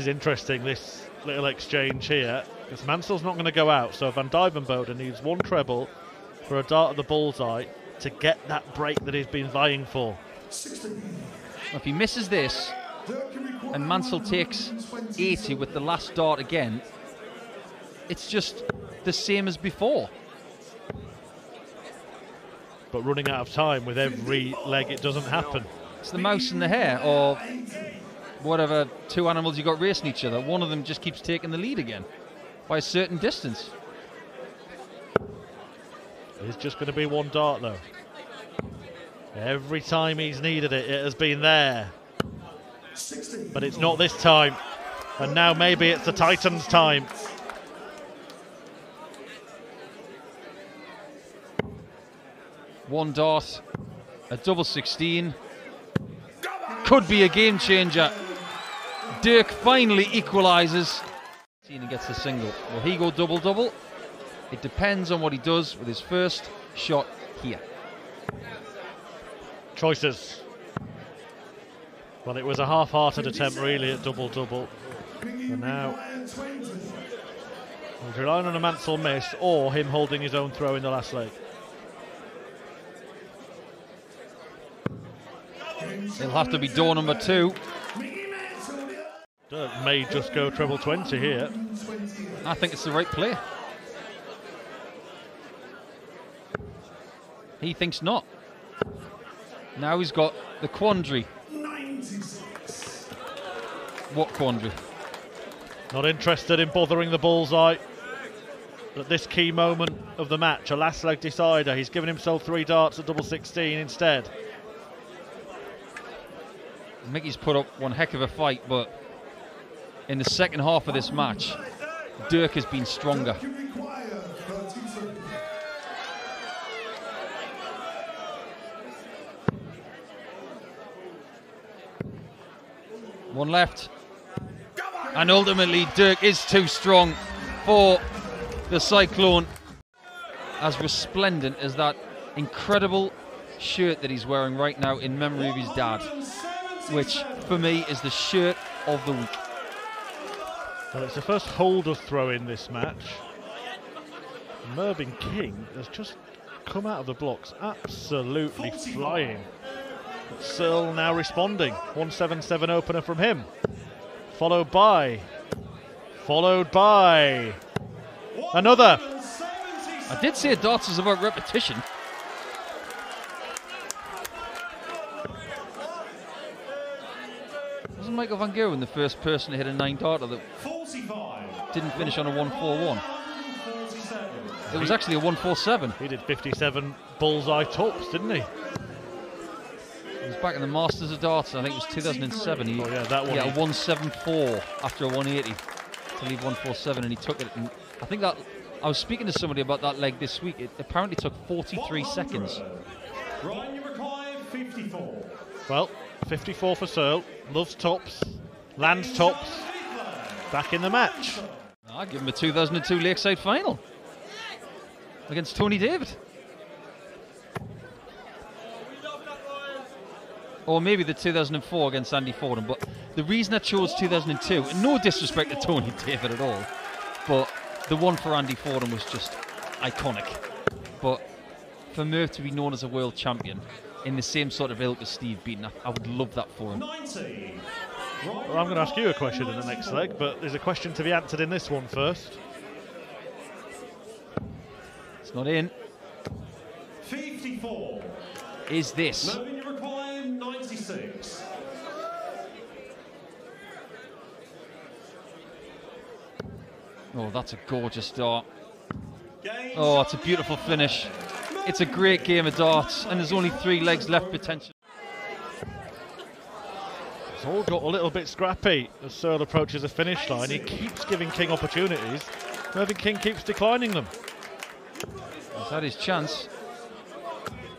is interesting, this little exchange here, because Mansell's not going to go out, so Van Dijvenboden needs one treble for a dart at the bullseye to get that break that he's been vying for. If he misses this and Mansell takes 80 with the last dart again, it's just the same as before. But running out of time with every leg, it doesn't happen. It's the mouse and the hare, or whatever two animals you got racing each other. One of them just keeps taking the lead again by a certain distance. It's just going to be one dart, though. Every time he's needed it, it has been there. But it's not this time. And now maybe it's the Titans' time. One dart, a double 16. Could be a game changer. Dirk finally equalises. He gets the single. Will he go double-double? It depends on what he does with his first shot here. Choices. Well, it was a half-hearted attempt, really, at double-double. And now he's relying on a Mansell miss or him holding his own throw in the last leg. He'll have to be door number two. Dirk may just go treble 20 here. I think it's the right play. He thinks not. Now he's got the quandary. What quandary? Not interested in bothering the bullseye at this key moment of the match, a last leg decider. He's given himself three darts at double 16 instead. Mickey's put up one heck of a fight, but in the second half of this match, Dirk has been stronger. One left, and ultimately Dirk is too strong for the Cyclone. As resplendent as that incredible shirt that he's wearing right now in memory of his dad, which for me is the shirt of the week. Well, it's the first holder throw in this match. Mervyn King has just come out of the blocks absolutely flying. But Searle now responding. 177 opener from him. Followed by another. I did say darts is about repetition. Wasn't Michael Van Gerwen the first person to hit a 9-darter that didn't finish on a 141? It was actually a 147. He did 57 bullseye tops, didn't he? He was back in the Masters of Darts, I think it was 2007. He that one. Yeah, a 174 after a 180 to leave 147, and he took it. And I think that I was speaking to somebody about that leg this week. It apparently took 43 seconds. Ryan, you require 54. Well, 54 for Searle. Loves tops, lands tops. Back in the match. I give him a 2002 Lakeside final against Tony David. Or maybe the 2004 against Andy Fordham, but the reason I chose 2002, and no disrespect to Tony David at all, but the one for Andy Fordham was just iconic. But for Merv to be known as a world champion in the same sort of ilk as Steve Beaton, I would love that for him. Well, I'm going to ask you a question in the next leg, but there's a question to be answered in this one first. It's not in. 54. Is this? Oh, that's a gorgeous dart. Oh, it's a beautiful finish. It's a great game of darts, and there's only three legs left potentially. It's all got a little bit scrappy as Searle approaches the finish line. He keeps giving King opportunities. Mervyn King keeps declining them. He's had his chance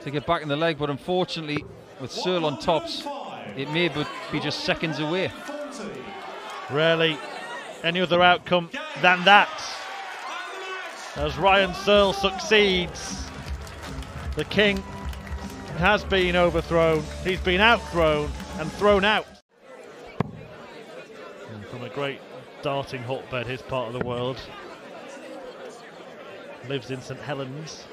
to get back in the leg, but unfortunately, with Searle on tops, it may be just seconds away. Rarely any other outcome than that, as Ryan Searle succeeds. The King has been overthrown, he's been outthrown and thrown out. And from a great darting hotbed, his part of the world. Lives in St Helens,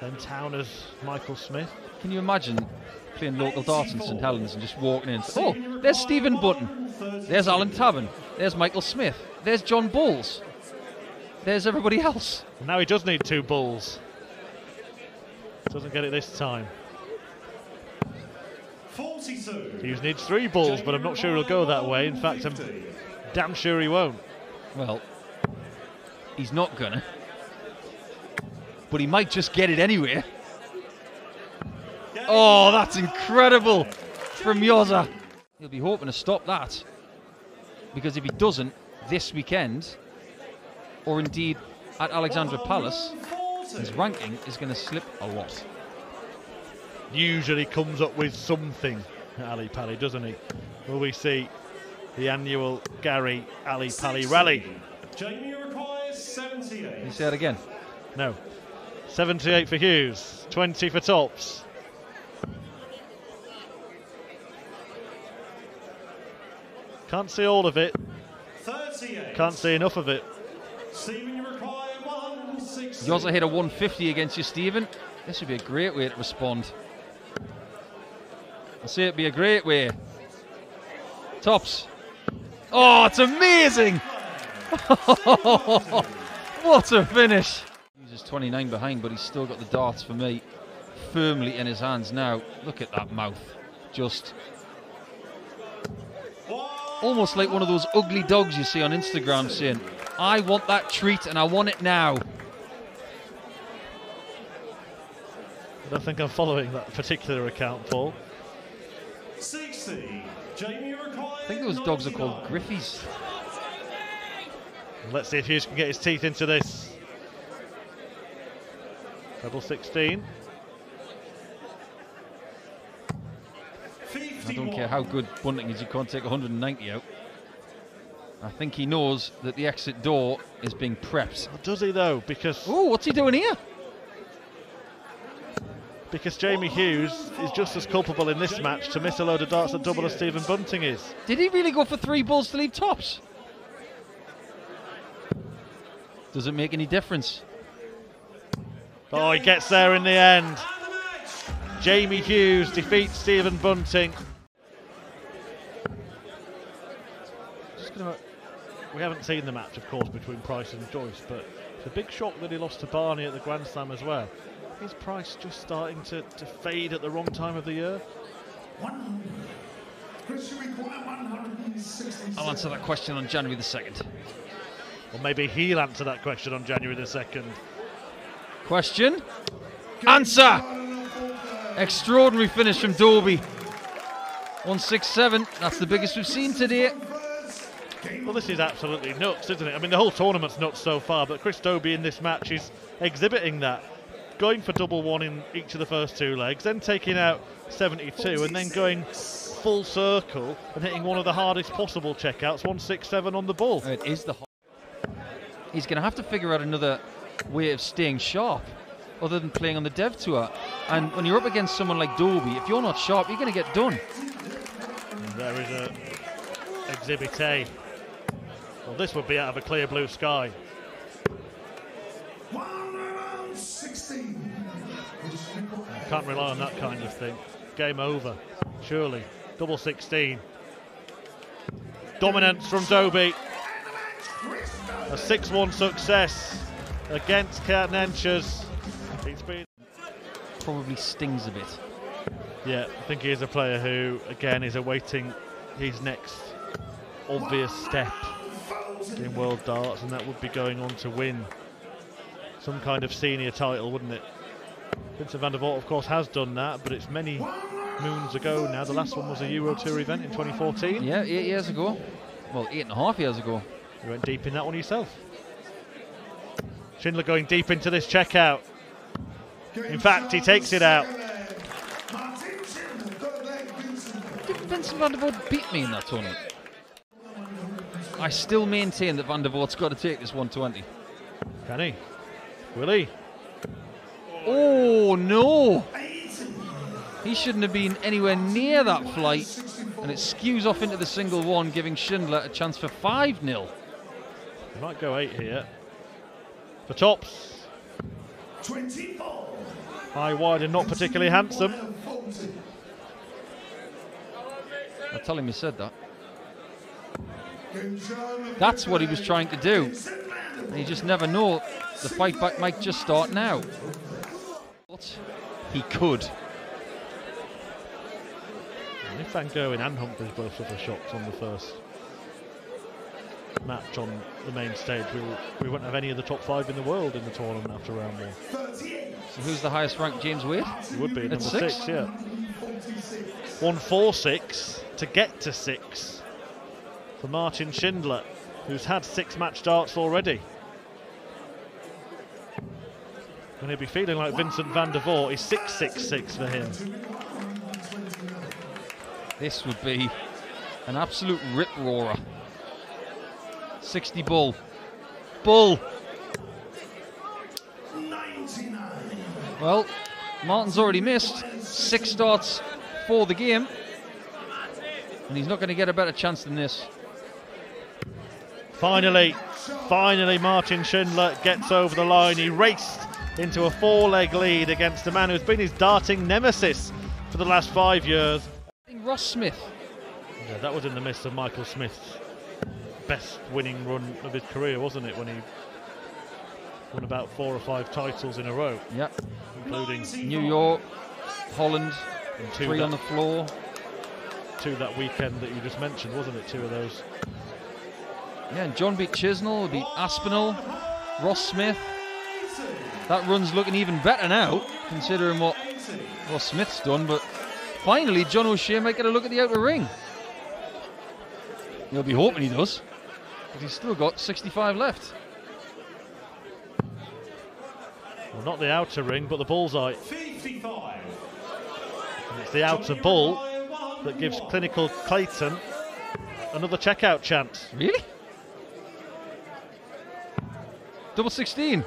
same town as Michael Smith. Can you imagine playing local darts in St Helens and just walking in? Oh, there's Stephen Button, there's Alan Tavern, there's Michael Smith, there's John Bulls, there's everybody else. And now he does need two balls. Doesn't get it this time. 42. Hughes needs three balls, but I'm not sure he'll go that way. In fact, I'm damn sure he won't. Well, he's not gonna. But he might just get it anyway. Oh, that's incredible from Yoza. He'll be hoping to stop that, because if he doesn't this weekend, or indeed at Alexandra Palace, his ranking is going to slip a lot. Usually comes up with something, Ali Pally, doesn't he? Will we see the annual Gary Ali Pally rally? Jamie requires 78. You say it again? No. 78 for Hughes, 20 for Tops. Can't see all of it. 38. Can't see enough of it. Yoza hit a 150 against you, Stephen. This would be a great way to respond. I say it'd be a great way. Tops. Oh, it's amazing! What a finish! He's 29 behind, but he's still got the darts for me firmly in his hands now. Look at that mouth. Just almost like one of those ugly dogs you see on Instagram saying, I want that treat and I want it now. I don't think I'm following that particular account, Paul. 60. Jamie requires, I think those dogs are called Griffies. Let's see if Hughes can get his teeth into this. Double 16. I don't care how good Bunting is, you can't take 190 out. I think he knows that the exit door is being prepped. Well, does he though? Because, oh, what's he doing here? Because Jamie Hughes is just as culpable in this match to miss a load of darts at double as Stephen Bunting is. Did he really go for three balls to leave Tops? Does it make any difference? Oh, he gets there in the end. Jamie Hughes defeats Stephen Bunting. We haven't seen the match, of course, between Price and Joyce, but it's a big shock that he lost to Barney at the Grand Slam as well. Is Price just starting to fade at the wrong time of the year? I'll answer that question on January the 2nd. Or maybe he'll answer that question on January the 2nd. Question. Answer! Extraordinary finish from Dolby. 167, that's the biggest we've seen today. Well, this is absolutely nuts, isn't it? I mean, the whole tournament's nuts so far, but Chris Dobie in this match is exhibiting that. Going for double one in each of the first two legs, then taking out 72 and then going full circle and hitting one of the hardest possible checkouts, 167 on the ball. It is the he's going to have to figure out another way of staying sharp other than playing on the Dev Tour. And when you're up against someone like Dolby, if you're not sharp, you're going to get done. And there is a Exhibit A. Well, this would be out of a clear blue sky. 16. You can't rely on that kind of thing. Game over, surely. Double 16. Dominance from Dobie. A 6-1 success against Kat Nentjes. Probably stings a bit. Yeah, I think he is a player who, again, is awaiting his next obvious step in world darts, and that would be going on to win some kind of senior title, wouldn't it? Vincent van der Voort, of course, has done that, but it's many moons ago now. The last one was a Euro Tour event in 2014. Yeah, 8 years ago. Well, 8.5 years ago. You went deep in that one yourself. Schindler going deep into this checkout. In fact, he takes it out. Didn't Vincent van der Voort beat me in that tournament? I still maintain that van der Voort's got to take this 120. Can he? Will he? Oh no! He shouldn't have been anywhere near that flight and it skews off into the single one, giving Schindler a chance for 5-0. They might go 8 here. For tops. 24. High, wide and not particularly handsome. I tell him he said that. That's what he was trying to do. And you just never know. The fight back might just start now. But he could. And if Van Gerwen and Humphries both suffer shots on the first match on the main stage, we won't have any of the top 5 in the world in the tournament after round 1. So who's the highest ranked? James Wade? He would be at number 6, yeah. 1-4-6 to get to 6 for Martin Schindler, who's had 6 match darts already. And he'll be feeling like Vincent van der Voort is 6-6-6 for him. This would be an absolute rip-roarer. 60 bull. Bull! 99. Well, Martin's already missed 6 starts for the game, and he's not going to get a better chance than this. Finally Martin Schindler gets over the line. He raced into a 4-leg lead against a man who's been his darting nemesis for the last 5 years. Ross Smith. Yeah, that was in the midst of Michael Smith's best winning run of his career, wasn't it, when he won about 4 or 5 titles in a row. Yep. Including New York, Holland, and 3 on the floor. 2 that weekend that you just mentioned, wasn't it? 2 of those. Yeah, and John beat Chisnell, beat Aspinall, Ross Smith. That run's looking even better now, considering what Ross Smith's done, but finally John O'Shea might get a look at the outer ring. He'll be hoping he does, because he's still got 65 left. Well, not the outer ring, but the bullseye. 55. And it's the outer ball that gives clinical Clayton another checkout chance. Really? Double 16.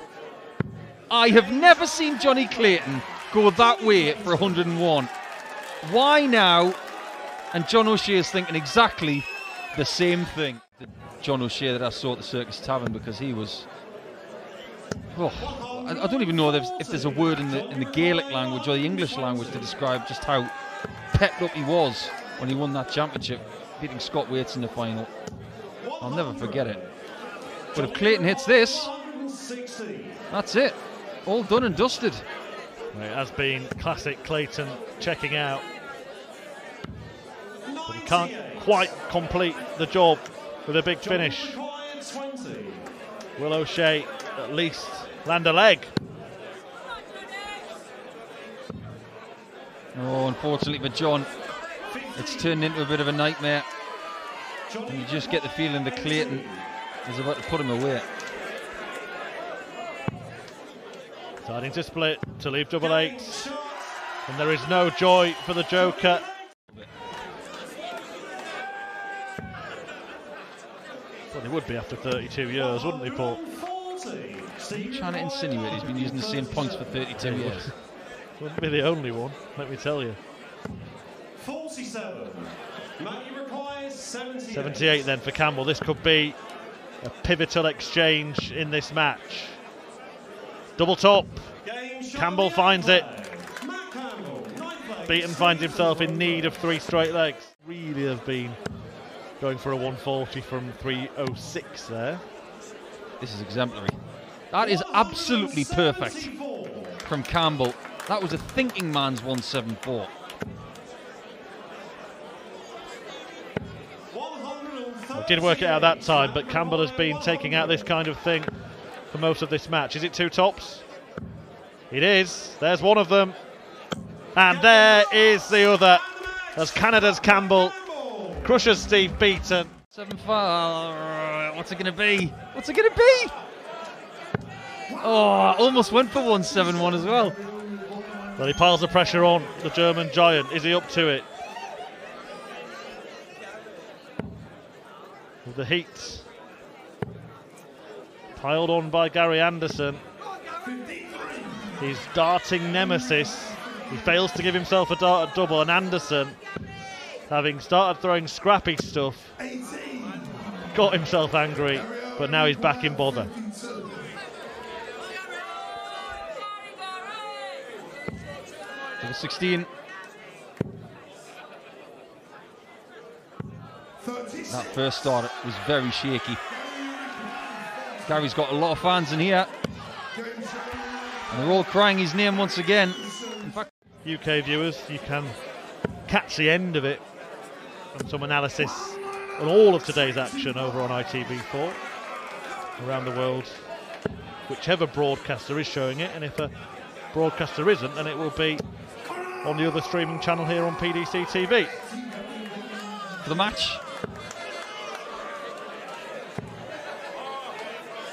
I have never seen Johnny Clayton go that way for 101. Why now? And John O'Shea is thinking exactly the same thing. The John O'Shea that I saw at the Circus Tavern, because he was... Oh, I don't even know if there's a word in the Gaelic language or the English language to describe just how pepped up he was when he won that championship, beating Scott Waits in the final. I'll never forget it. But if Clayton hits this, that's it. All done and dusted. It has been classic Clayton checking out. But he can't quite complete the job with a big finish. Will O'Shea at least land a leg? Oh, unfortunately for John, it's turned into a bit of a nightmare. And you just get the feeling that Clayton is about to put him away. Starting to split to leave double 8s. And there is no joy for the Joker. Well, they would be after 32 years, wouldn't they, Paul? I'm trying to insinuate he's been using the same points for 32 years. Wouldn't be the only one, let me tell you. 47. Matthew requires 78. 78 then for Campbell. This could be a pivotal exchange in this match. Double top. Campbell finds it. Beaton finds himself in need of 3 straight legs. Really have been going for a 140 from 306 there. This is exemplary. That is absolutely perfect from Campbell. That was a thinking man's 174. Well, did work it out that time, but Campbell has been taking out this kind of thing for most of this match. Is it 2 tops? It is. There's one of them. And there is the other, as Canada's Campbell crushes Steve Beaton. 7-5. What's it going to be? What's it going to be? Oh, almost went for 171 as well. Well, he piles the pressure on the German giant. Is he up to it? With the heat piled on by Gary Anderson, his darting nemesis. He fails to give himself a dart at double, and Anderson having started throwing scrappy stuff, got himself angry, but now he's back in bother. Number 16. That first start was very shaky. Gary's got a lot of fans in here, and they're all crying his name once again. In fact, UK viewers, you can catch the end of it and some analysis on all of today's action over on ITV4 around the world, whichever broadcaster is showing it, and if a broadcaster isn't, then it will be on the other streaming channel here on PDC TV. For the match,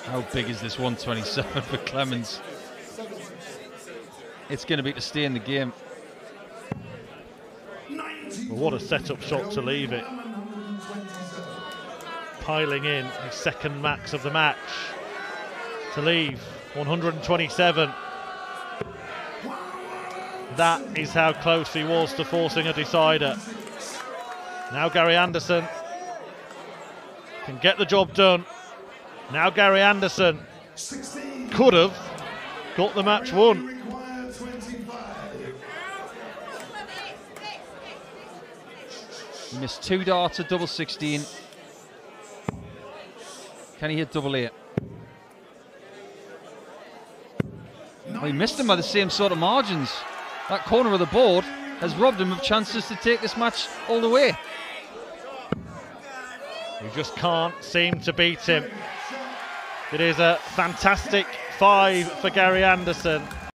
how big is this 127 for Clemens? It's going to be to stay in the game. Well, what a setup shot to leave it. Piling in his second max of the match to leave 127. That is how close he was to forcing a decider. Now Gary Anderson can get the job done. Now Gary Anderson could have got the match won. He missed two darts at double 16. Can he hit double 8? Well, he missed him by the same sort of margins. That corner of the board has robbed him of chances to take this match all the way. We just can't seem to beat him. It is a fantastic 5 for Gary Anderson.